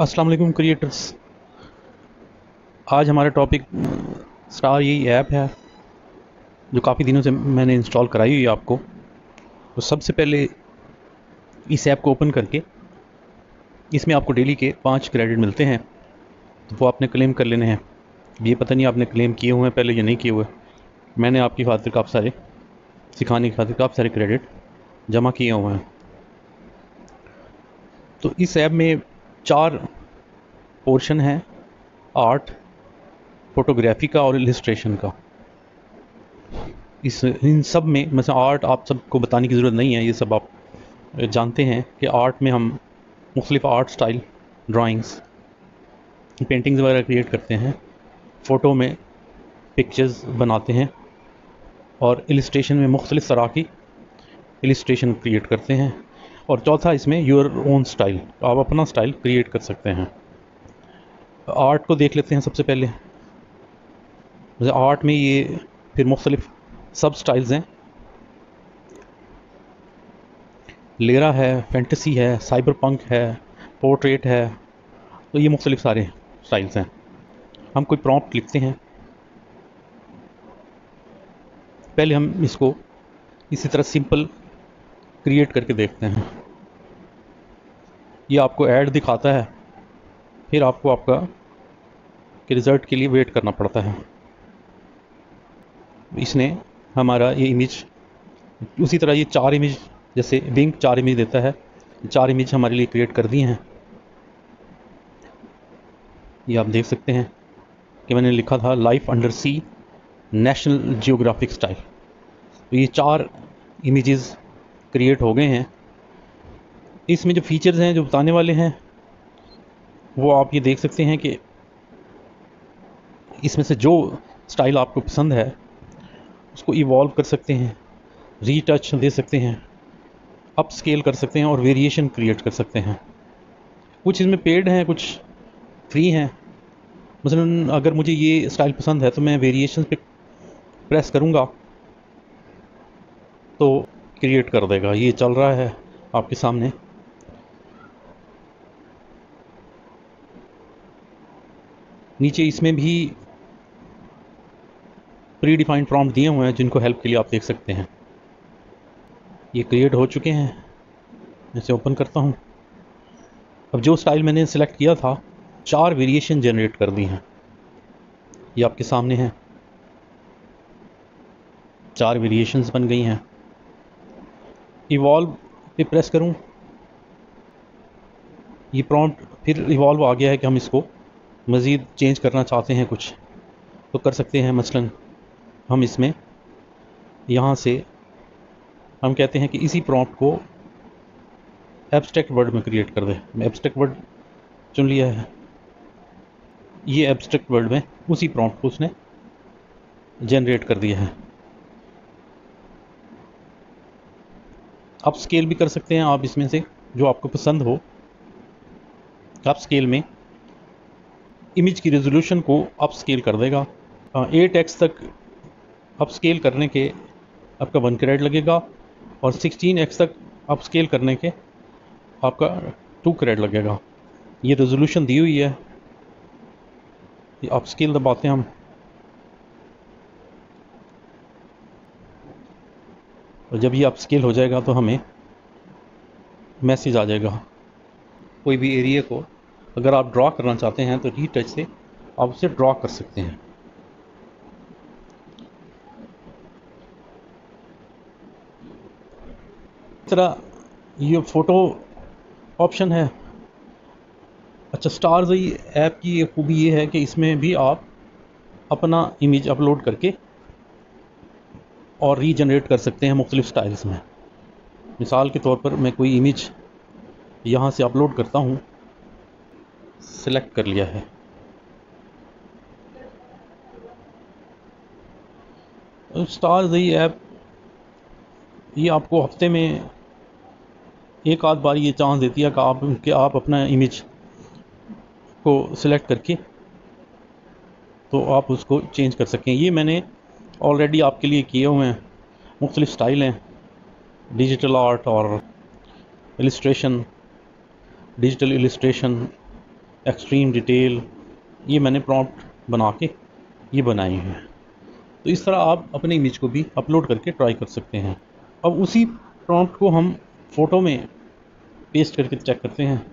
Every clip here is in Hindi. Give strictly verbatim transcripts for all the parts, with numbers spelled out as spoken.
अस्सलाम वालेकुम क्रिएटर्स, आज हमारा टॉपिक स्टार यही ऐप है जो काफ़ी दिनों से मैंने इंस्टॉल कराई हुई है आपको। तो सबसे पहले इस ऐप को ओपन करके इसमें आपको डेली के पाँच क्रेडिट मिलते हैं, तो वो आपने क्लेम कर लेने हैं। ये पता नहीं आपने क्लेम किए हुए हैं पहले या नहीं किए हुए। मैंने आपकी खातिर काफ़ी सारे सिखाने की खातिर काफ़ी सारे क्रेडिट जमा किए हुए हैं। तो इस ऐप में चार पोर्शन हैं, आर्ट, फोटोग्राफी का और इलस्ट्रेशन का। इस इन सब में मतलब आर्ट आप सबको बताने की ज़रूरत नहीं है, ये सब आप जानते हैं कि आर्ट में हम मुख्तलिफ आर्ट स्टाइल, ड्राइंग्स, पेंटिंग्स वगैरह क्रिएट करते हैं। फ़ोटो में पिक्चर्स बनाते हैं और इलस्ट्रेशन में मुख्तलिफ तरह की इलस्ट्रेशन क्रिएट करते हैं। और चौथा इसमें योर ओन स्टाइल, आप अपना स्टाइल क्रिएट कर सकते हैं। आर्ट को देख लेते हैं सबसे पहले। आर्ट में ये फिर मुख्तलिफ सब स्टाइल्स हैं, लेरा है, फैंटेसी है, साइबर पंक है, पोर्ट्रेट है। तो ये मुख्तलिफ सारे स्टाइल्स हैं। हम कोई प्रॉम्प्ट लिखते हैं, पहले हम इसको इसी तरह सिंपल क्रिएट करके देखते हैं। ये आपको ऐड दिखाता है, फिर आपको आपका के रिज़ल्ट के लिए वेट करना पड़ता है। इसने हमारा ये इमेज उसी तरह ये चार इमेज, जैसे विंग चार इमेज देता है, चार इमेज हमारे लिए क्रिएट कर दिए हैं। ये आप देख सकते हैं कि मैंने लिखा था life under sea National Geographic style. तो ये चार इमेजेस क्रिएट हो गए हैं। इसमें जो फीचर्स हैं जो बताने वाले हैं वो आप ये देख सकते हैं कि इसमें से जो स्टाइल आपको पसंद है उसको इवॉल्व कर सकते हैं, रीटच दे सकते हैं, अप स्केल कर सकते हैं और वेरिएशन क्रिएट कर सकते हैं। कुछ इसमें पेड हैं, कुछ फ्री हैं। मसलन अगर मुझे ये स्टाइल पसंद है तो मैं वेरिएशन पे प्रेस करूँगा तो क्रिएट कर देगा। ये चल रहा है आपके सामने। नीचे इसमें भी प्री डिफाइंड प्रॉम्प्ट दिए हुए हैं जिनको हेल्प के लिए आप देख सकते हैं। ये क्रिएट हो चुके हैं। मैं इसे ओपन करता हूँ। अब जो स्टाइल मैंने सेलेक्ट किया था, चार वेरिएशन जनरेट कर दी हैं। ये आपके सामने हैं, चार वेरिएशंस बन गई हैं। इवॉल्व पे प्रेस करूं, ये प्रॉम्प्ट फिर इवॉल्व आ गया है कि हम इसको मज़ीद चेंज करना चाहते हैं कुछ, तो कर सकते हैं। मसलन हम इसमें यहाँ से हम कहते हैं कि इसी प्रॉम्प्ट को एब्स्ट्रैक्ट वर्ड में क्रिएट कर दे। मैं एब्स्ट्रैक्ट वर्ड चुन लिया है। ये एब्स्ट्रैक्ट वर्ड में उसी प्रॉम्प्ट को उसने जनरेट कर दिया है। आप स्केल भी कर सकते हैं, आप इसमें से जो आपको पसंद हो आप स्केल में इमेज की रेजोल्यूशन को अप स्केल कर देगा। एट एक्स तक अप स्केल करने के आपका वन क्रेडिट लगेगा और सिक्सटीन एक्स तक अप स्केल करने के आपका टू क्रेडिट लगेगा। ये रेजोल्यूशन दी हुई है। ये अप स्केल दबाते हैं हम और जब ये अप स्केल हो जाएगा तो हमें मैसेज आ जाएगा। कोई भी एरिया को अगर आप ड्रा करना चाहते हैं तो रीटच से आप उसे ड्रा कर सकते हैं। इस तरह ये फ़ोटो ऑप्शन है। अच्छा, स्टारज़ाई ऐप की ये खूबी ये है कि इसमें भी आप अपना इमेज अपलोड करके और रीजनरेट कर सकते हैं मुख्तलिफ स्टाइल्स में। मिसाल के तौर पर मैं कोई इमेज यहाँ से अपलोड करता हूँ, सेलेक्ट कर लिया है। स्टारज़ाई ऐप ये आपको हफ्ते में एक आध बार ये चांस देती है कि आप कि आप अपना इमेज को सिलेक्ट करके तो आप उसको चेंज कर सकें। ये मैंने ऑलरेडी आपके लिए किए हुए हैं। मुख्तलिफ स्टाइल हैं, डिजिटल आर्ट और illustration, digital illustration, extreme detail, ये मैंने प्रॉम्प्ट बना के ये बनाए हैं। तो इस तरह आप अपने इमेज को भी अपलोड करके ट्राई कर सकते हैं। अब उसी प्रॉम्प्ट को हम फ़ोटो में पेस्ट करके चेक करते हैं।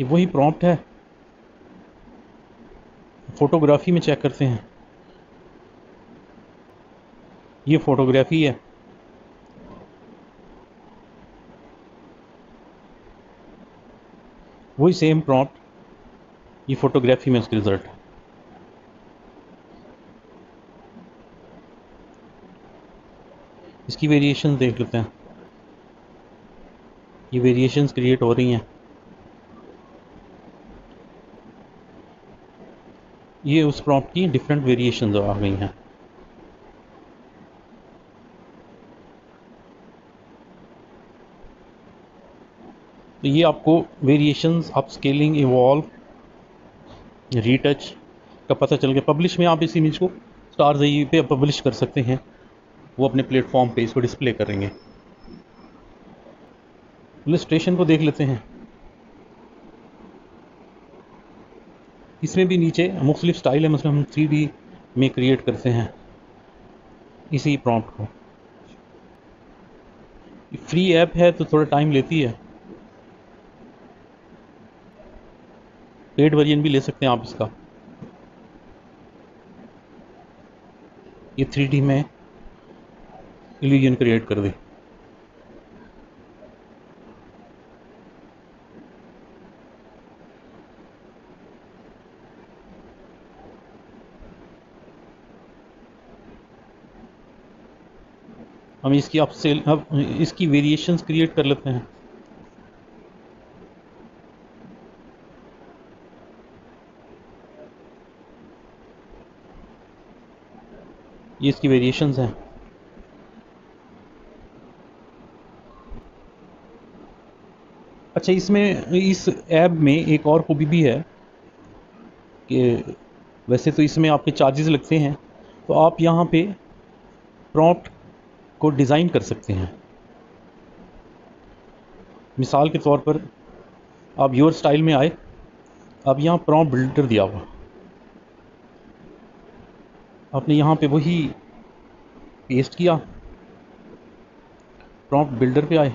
ये वही प्रॉम्प्ट है, फ़ोटोग्राफ़ी में चेक करते हैं। ये फ़ोटोग्राफ़ी है, वही सेम प्रॉम्प्ट, ये फ़ोटोग्राफ़ी में उसके रिज़ल्ट। इसकी वेरिएशन देख लेते हैं, ये वेरिएशंस क्रिएट हो रही हैं। ये उस प्रॉम्प्ट की डिफरेंट वेरिएशंस आ गई हैं। तो ये आपको वेरिएशंस, आप स्केलिंग, इवॉल्व, रीटच का पता चल गया। पब्लिश में आप इस इमेज को स्टारज़ाई पे पब्लिश कर सकते हैं, वो अपने प्लेटफॉर्म पे इसको डिस्प्ले करेंगे। इलस्ट्रेशन को देख लेते हैं। इसमें भी नीचे मुख्तलिफ स्टाइल है, मतलब हम थ्री डी में क्रिएट करते हैं इसी प्रॉम्प्ट को। फ्री ऐप है तो थोड़ा टाइम लेती है, पेड वर्जन भी ले सकते हैं आप इसका। ये थ्री डी में इल्यूजन क्रिएट कर दे। हम इसकी अब सेल अब इसकी वेरिएशंस क्रिएट कर लेते हैं। ये इसकी वेरिएशंस हैं। अच्छा, इसमें इस ऐप में एक और खूबी भी है कि वैसे तो इसमें आपके चार्जेस लगते हैं, तो आप यहाँ पे प्रॉम्प्ट को डिज़ाइन कर सकते हैं। मिसाल के तौर पर आप योर स्टाइल में आए, अब यहाँ प्रॉम्प्ट बिल्डर दिया हुआ, आपने यहाँ पे वही पेस्ट किया, प्रॉम्प्ट बिल्डर पे आए,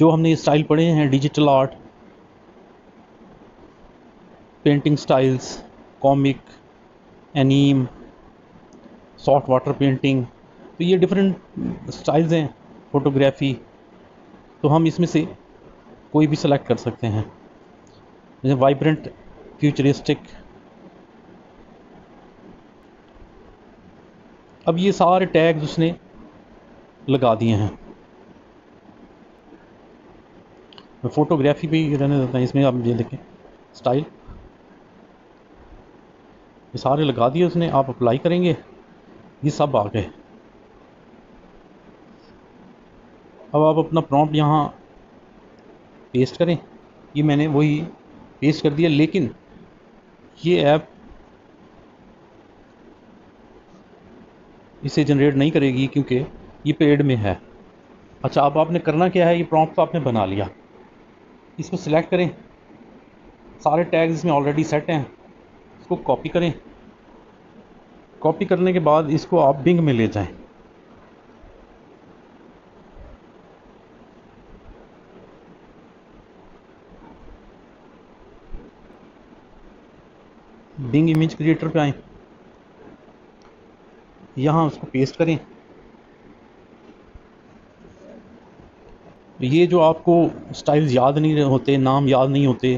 जो हमने स्टाइल पढ़े हैं, digital art, painting styles, comic, anime, soft water painting, तो ये डिफरेंट स्टाइल्स हैं। फोटोग्राफी तो हम इसमें से कोई भी सिलेक्ट कर सकते हैं, जैसे वाइब्रेंट, फ्यूचरिस्टिक। अब ये सारे टैग्स उसने लगा दिए हैं। मैं फ़ोटोग्राफी भी रहने देता हूँ, इसमें आप ये देखें स्टाइल ये सारे लगा दिए उसने। आप अप्लाई करेंगे, ये सब आ गए। अब आप अपना प्रॉम्प्ट यहाँ पेस्ट करें, ये मैंने वही पेस्ट कर दिया, लेकिन ये ऐप इसे जनरेट नहीं करेगी क्योंकि ये पेड में है। अच्छा, अब आपने करना क्या है, ये प्रॉम्प्ट तो आपने बना लिया, इसको सिलेक्ट करें, सारे टैग्स इसमें ऑलरेडी सेट हैं, इसको कॉपी करें। कॉपी करने के बाद इसको आप बिंग में ले जाएं। बिंग इमेज क्रिएटर पे आएं, यहाँ उसको पेस्ट करें। ये जो आपको स्टाइल्स याद नहीं होते, नाम याद नहीं होते,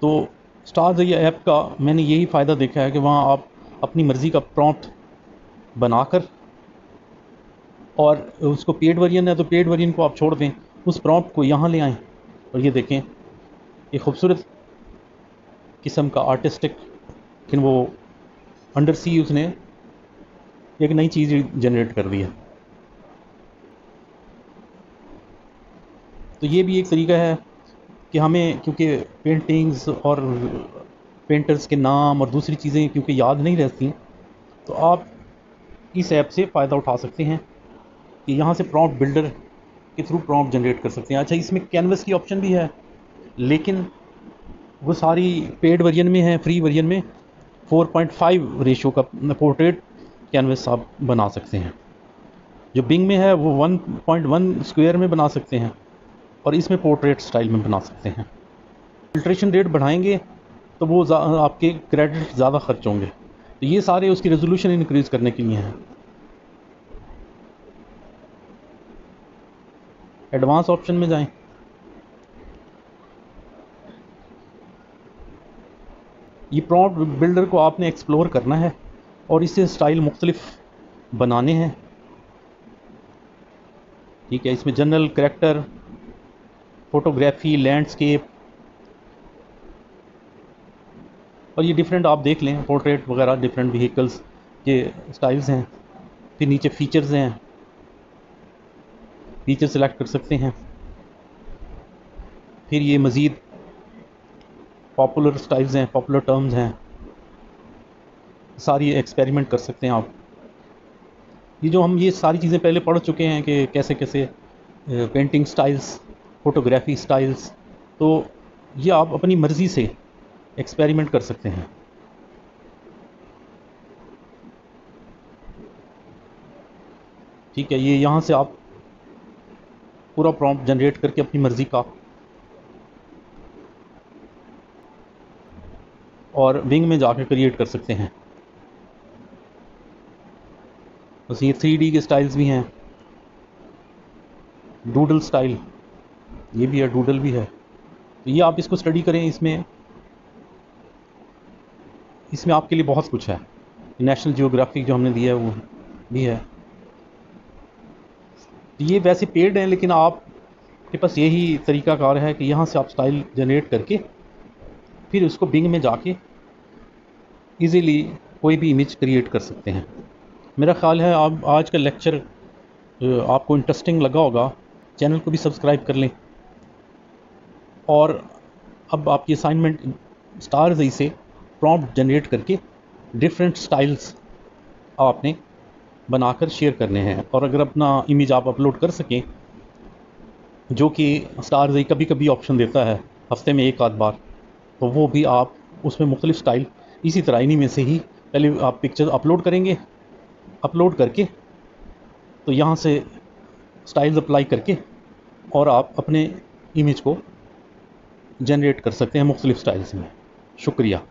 तो स्टारज़ाई ऐप का मैंने यही फ़ायदा देखा है कि वहाँ आप अपनी मर्ज़ी का प्रॉम्प्ट बनाकर, और उसको पेड वर्जन है तो पेड वर्जन को आप छोड़ दें, उस प्रॉम्प्ट को यहाँ ले आएँ। और ये देखें, ये खूबसूरत किस्म का आर्टिस्टिक, लेकिन वो अंडर सी उसने एक नई चीज़ जनरेट कर दी है। तो ये भी एक तरीका है कि हमें, क्योंकि पेंटिंग्स और पेंटर्स के नाम और दूसरी चीज़ें क्योंकि याद नहीं रहती, तो आप इस ऐप से फ़ायदा उठा सकते हैं कि यहाँ से प्रॉम्प्ट बिल्डर के थ्रू प्रॉम्प्ट जनरेट कर सकते हैं। अच्छा, इसमें कैनवस की ऑप्शन भी है, लेकिन वो सारी पेड वर्जन में है। फ्री वर्जन में फोर पॉइंट फाइव रेशो का पोर्ट्रेट कैनवस आप बना सकते हैं। जो बिंग में है वो वन पॉइंट वन स्क्वायर में बना सकते हैं और इसमें पोर्ट्रेट स्टाइल में बना सकते हैं। फिल्ट्रेशन रेट बढ़ाएंगे तो वो आपके क्रेडिट ज़्यादा खर्च होंगे, तो ये सारे उसकी रेजोल्यूशन इंक्रीज़ करने के लिए हैं। एडवांस ऑप्शन में जाएं। ये प्रॉम्प्ट बिल्डर को आपने एक्सप्लोर करना है और इससे स्टाइल मुख्तलिफ बनाने हैं। ठीक है, इसमें जनरल, करैक्टर, फोटोग्राफी, लैंडस्केप और ये डिफरेंट आप देख लें, पोर्ट्रेट वगैरह डिफरेंट व्हीकल्स के स्टाइल्स हैं। फिर नीचे फीचर्स हैं, फीचर सेलेक्ट कर सकते हैं। फिर ये मज़ीद पॉपुलर स्टाइल्स हैं, पॉपुलर टर्म्स हैं, सारी एक्सपेरिमेंट कर सकते हैं आप। ये जो हम ये सारी चीज़ें पहले पढ़ चुके हैं कि कैसे कैसे पेंटिंग स्टाइल्स, फोटोग्राफी स्टाइल्स, तो ये आप अपनी मर्ज़ी से एक्सपेरिमेंट कर सकते हैं। ठीक है, ये यहाँ से आप पूरा प्रॉम्प्ट जनरेट करके अपनी मर्ज़ी का। और विंग में जाकर क्रिएट कर सकते हैं। बस ये थ्री डी के स्टाइल्स भी हैं, डूडल स्टाइल ये भी है, डूडल भी है। तो ये आप इसको स्टडी करें, इसमें इसमें आपके लिए बहुत कुछ है। नेशनल जियोग्राफिक जो हमने दिया है वो भी है। ये वैसे पेड हैं, लेकिन आप के पास यही तरीकाकार है कि यहाँ से आप स्टाइल जनरेट करके फिर उसको बिंग में जाके इजीली कोई भी इमेज क्रिएट कर सकते हैं। मेरा ख़्याल है आप आज का लेक्चर आपको इंटरेस्टिंग लगा होगा। चैनल को भी सब्सक्राइब कर लें। और अब आपकी असाइनमेंट स्टारज़ाई से प्रॉम्प्ट जनरेट करके डिफरेंट स्टाइल्स आपने बनाकर शेयर करने हैं। और अगर अपना इमेज आप अपलोड कर सकें, जो कि स्टारज़ाई कभी कभी ऑप्शन देता है हफ्ते में एक आध बार, तो वो भी आप उसमें मुख्तलिफ स्टाइल इसी तरह इन्हीं में से ही पहले आप पिक्चर अपलोड करेंगे, अपलोड करके तो यहाँ से स्टाइल्स अप्लाई करके और आप अपने इमेज को जनरेट कर सकते हैं मुख्तलिफ स्टाइल्स में। शुक्रिया।